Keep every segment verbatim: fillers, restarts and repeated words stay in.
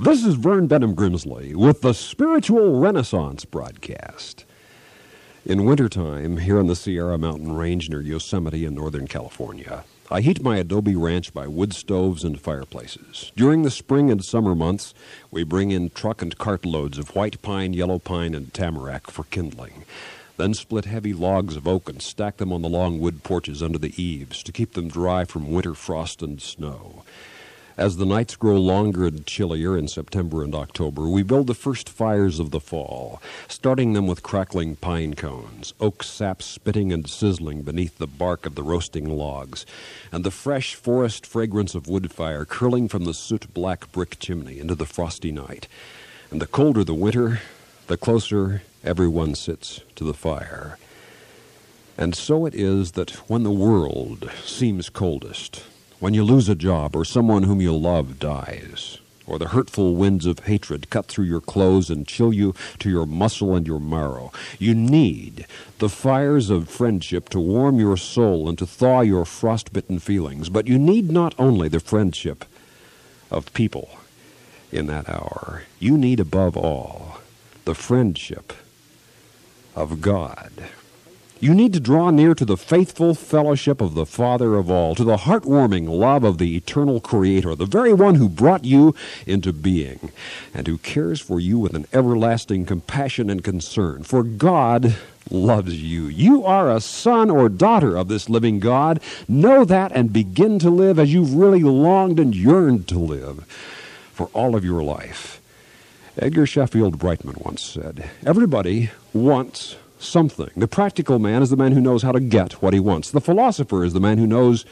This is Vern Benham Grimsley with the Spiritual Renaissance Broadcast. In wintertime, here in the Sierra Mountain Range near Yosemite in Northern California, I heat my adobe ranch by wood stoves and fireplaces. During the spring and summer months, we bring in truck and cart loads of white pine, yellow pine, and tamarack for kindling. Then split heavy logs of oak and stack them on the long wood porches under the eaves to keep them dry from winter frost and snow. As the nights grow longer and chillier in September and October, we build the first fires of the fall, starting them with crackling pine cones, oak sap spitting and sizzling beneath the bark of the roasting logs, and the fresh forest fragrance of wood fire curling from the soot-black brick chimney into the frosty night. And the colder the winter, the closer everyone sits to the fire. And so it is that when the world seems coldest, when you lose a job or someone whom you love dies, or the hurtful winds of hatred cut through your clothes and chill you to your muscle and your marrow, you need the fires of friendship to warm your soul and to thaw your frostbitten feelings. But you need not only the friendship of people in that hour. You need, above all, the friendship of God. You need to draw near to the faithful fellowship of the Father of all, to the heartwarming love of the eternal Creator, the very one who brought you into being and who cares for you with an everlasting compassion and concern. For God loves you. You are a son or daughter of this living God. Know that and begin to live as you've really longed and yearned to live for all of your life. Edgar Sheffield Brightman once said, "Everybody wants something. The practical man is the man who knows how to get what he wants. The philosopher is the man who knows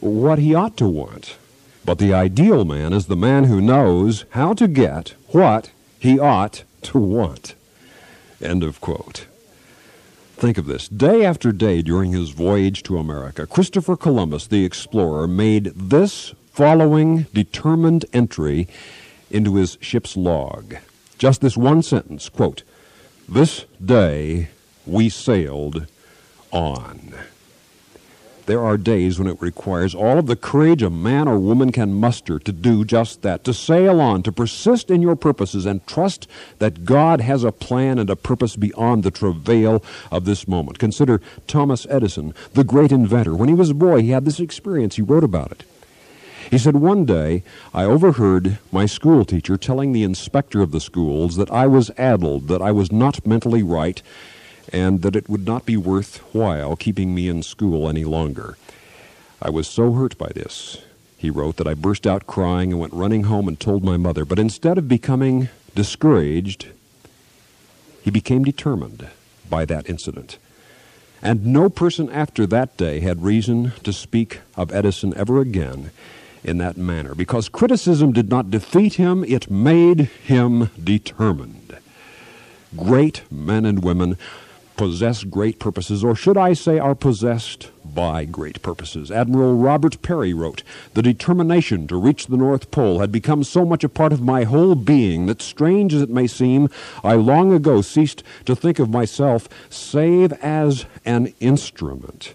what he ought to want. But the ideal man is the man who knows how to get what he ought to want." End of quote. Think of this. Day after day during his voyage to America, Christopher Columbus, the explorer, made this following determined entry into his ship's log. Just this one sentence, quote, "This day we sailed on." There are days when it requires all of the courage a man or woman can muster to do just that, to sail on, to persist in your purposes and trust that God has a plan and a purpose beyond the travail of this moment. Consider Thomas Edison, the great inventor. When he was a boy, he had this experience. He wrote about it. He said, "One day I overheard my school teacher telling the inspector of the schools that I was addled, that I was not mentally right, and that it would not be worth while keeping me in school any longer. I was so hurt by this," he wrote, "that I burst out crying and went running home and told my mother. But instead of becoming discouraged, he became determined by that incident." And no person after that day had reason to speak of Edison ever again in that manner, because criticism did not defeat him, it made him determined. Great men and women possess great purposes, or should I say are possessed by great purposes. Admiral Robert Perry wrote, "The determination to reach the North Pole had become so much a part of my whole being that, strange as it may seem, I long ago ceased to think of myself save as an instrument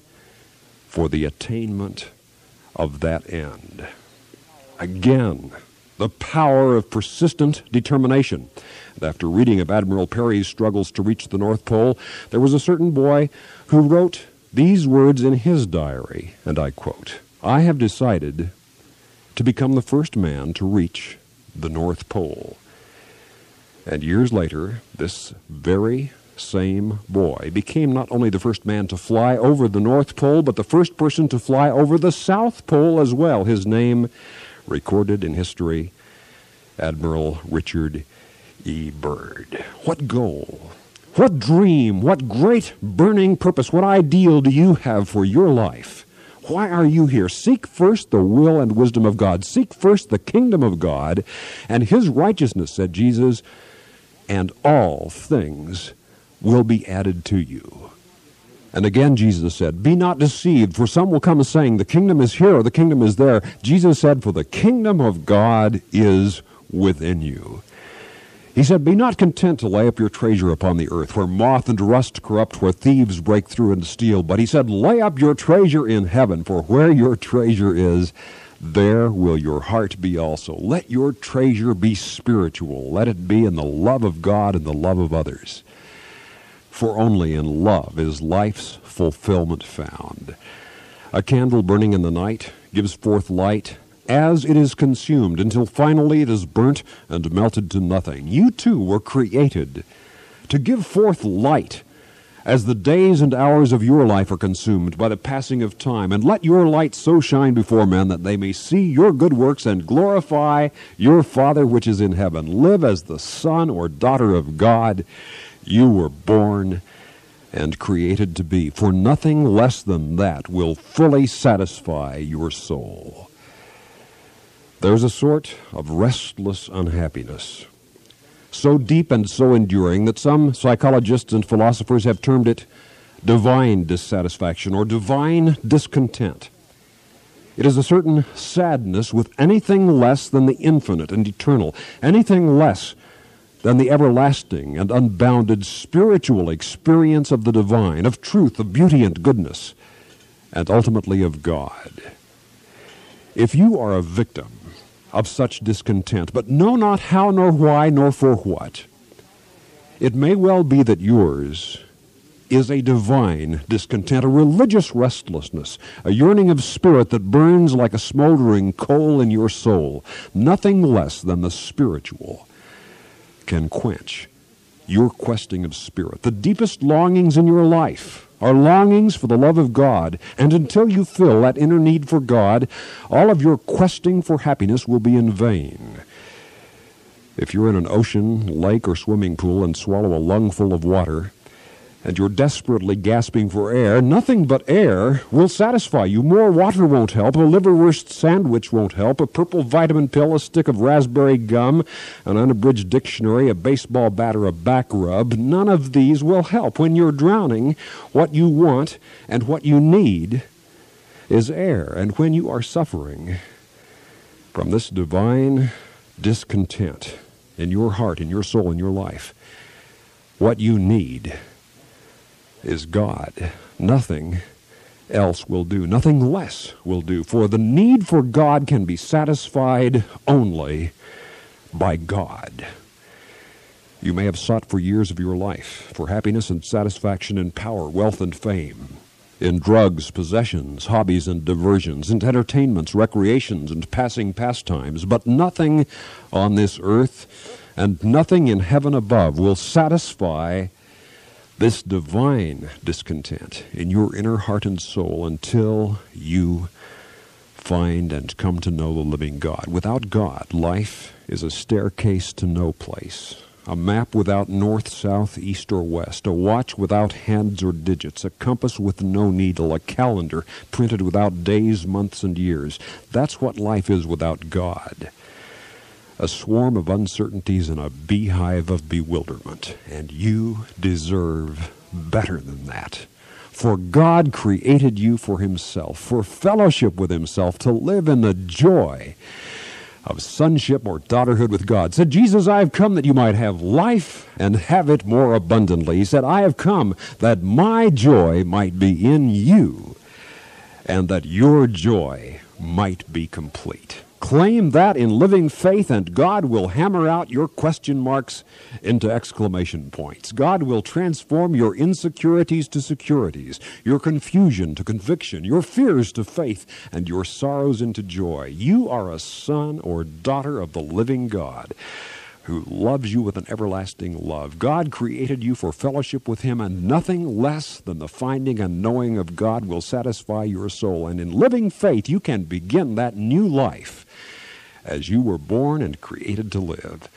for the attainment of that end." Again, the power of persistent determination. And after reading of Admiral Perry's struggles to reach the North Pole, there was a certain boy who wrote these words in his diary, and I quote, "I have decided to become the first man to reach the North Pole." And years later, this very same boy became not only the first man to fly over the North Pole, but the first person to fly over the South Pole as well. His name, recorded in history, Admiral Richard E. Byrd. What goal, what dream, what great burning purpose, what ideal do you have for your life? Why are you here? Seek first the will and wisdom of God. Seek first the kingdom of God and his righteousness, said Jesus, and all things will be added to you. And again Jesus said, "Be not deceived, for some will come saying, the kingdom is here, or the kingdom is there." Jesus said, "For the kingdom of God is within you." He said, "Be not content to lay up your treasure upon the earth, where moth and rust corrupt, where thieves break through and steal." But he said, "Lay up your treasure in heaven, for where your treasure is, There will your heart be also. Let your treasure be spiritual. Let it be in the love of God and the love of others. For only in love is life's fulfillment found. A candle burning in the night gives forth light as it is consumed, until finally it is burnt and melted to nothing. You too were created to give forth light as the days and hours of your life are consumed by the passing of time. And let your light so shine before men that they may see your good works and glorify your Father which is in heaven. Live as the son or daughter of God you were born and created to be, for nothing less than that will fully satisfy your soul. There's a sort of restless unhappiness, so deep and so enduring that some psychologists and philosophers have termed it divine dissatisfaction or divine discontent. It is a certain sadness with anything less than the infinite and eternal, anything less than the everlasting and unbounded spiritual experience of the divine, of truth, of beauty and goodness, and ultimately of God. If you are a victim of such discontent, but know not how, nor why, nor for what, it may well be that yours is a divine discontent, a religious restlessness, a yearning of spirit that burns like a smoldering coal in your soul. Nothing less than the spiritual can quench your questing of spirit. The deepest longings in your life are longings for the love of God, and until you fill that inner need for God, all of your questing for happiness will be in vain. If you're in an ocean, lake, or swimming pool and swallow a lungful of water, and you're desperately gasping for air, nothing but air will satisfy you. More water won't help, a liverwurst sandwich won't help, a purple vitamin pill, a stick of raspberry gum, an unabridged dictionary, a baseball bat, or a back rub. None of these will help. When you're drowning, what you want and what you need is air. And when you are suffering from this divine discontent in your heart, in your soul, in your life, what you need is God. Nothing else will do. Nothing less will do. For the need for God can be satisfied only by God. You may have sought for years of your life for happiness and satisfaction in power, wealth, and fame, in drugs, possessions, hobbies, and diversions, in entertainments, recreations, and passing pastimes. But nothing on this earth and nothing in heaven above will satisfy this divine discontent in your inner heart and soul until you find and come to know the living God. Without God, life is a staircase to no place, a map without north, south, east, or west, a watch without hands or digits, a compass with no needle, a calendar printed without days, months, and years. That's what life is without God. A swarm of uncertainties and a beehive of bewilderment. And you deserve better than that. For God created you for himself, for fellowship with himself, to live in the joy of sonship or daughterhood with God. Said Jesus, I have come that you might have life and have it more abundantly. He said, I have come that my joy might be in you and that your joy might be complete. Claim that in living faith, and God will hammer out your question marks into exclamation points. God will transform your insecurities to securities, your confusion to conviction, your fears to faith, and your sorrows into joy. You are a son or daughter of the living God who loves you with an everlasting love. God created you for fellowship with him, and nothing less than the finding and knowing of God will satisfy your soul. And in living faith, you can begin that new life as you were born and created to live,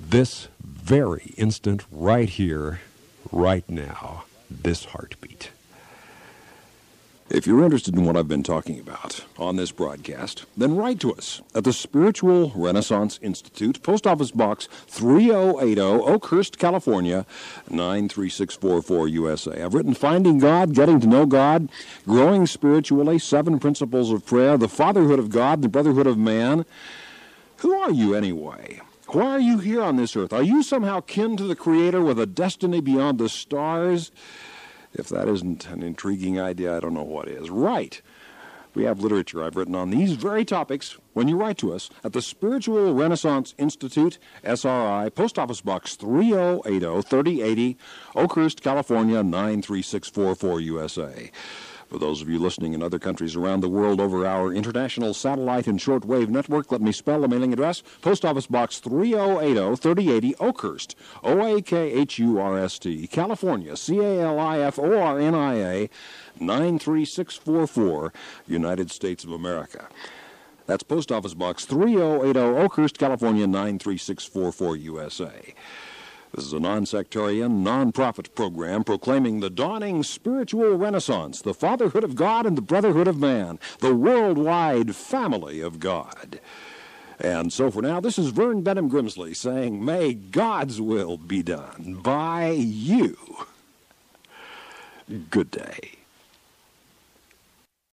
this very instant, right here, right now, this heartbeat. If you're interested in what I've been talking about on this broadcast, then write to us at the Spiritual Renaissance Institute, Post Office Box three oh eight oh, Oakhurst, California, nine three six four four, U S A. I've written Finding God, Getting to Know God, Growing Spiritually, Seven Principles of Prayer, The Fatherhood of God, The Brotherhood of Man. Who are you anyway? Why are you here on this earth? Are you somehow kin to the Creator with a destiny beyond the stars? If that isn't an intriguing idea, I don't know what is. Write We have literature I've written on these very topics when you write to us at the Spiritual Renaissance Institute, S R I, Post Office Box three oh eight oh, thirty eighty, Oakhurst, California, nine three six four four, U S A. For those of you listening in other countries around the world over our international satellite and shortwave network, let me spell the mailing address. Post Office Box three oh eight oh, thirty eighty, Oakhurst, O A K H U R S T, California, C A L I F O R N I A, nine three six four four, United States of America. That's Post Office Box three oh eight oh, Oakhurst, California, nine three six four four, U S A. This is a non-sectarian, non-profit program proclaiming the dawning spiritual renaissance, the fatherhood of God and the brotherhood of man, the worldwide family of God. And so for now, this is Vern Benham Grimsley saying, may God's will be done by you. Good day.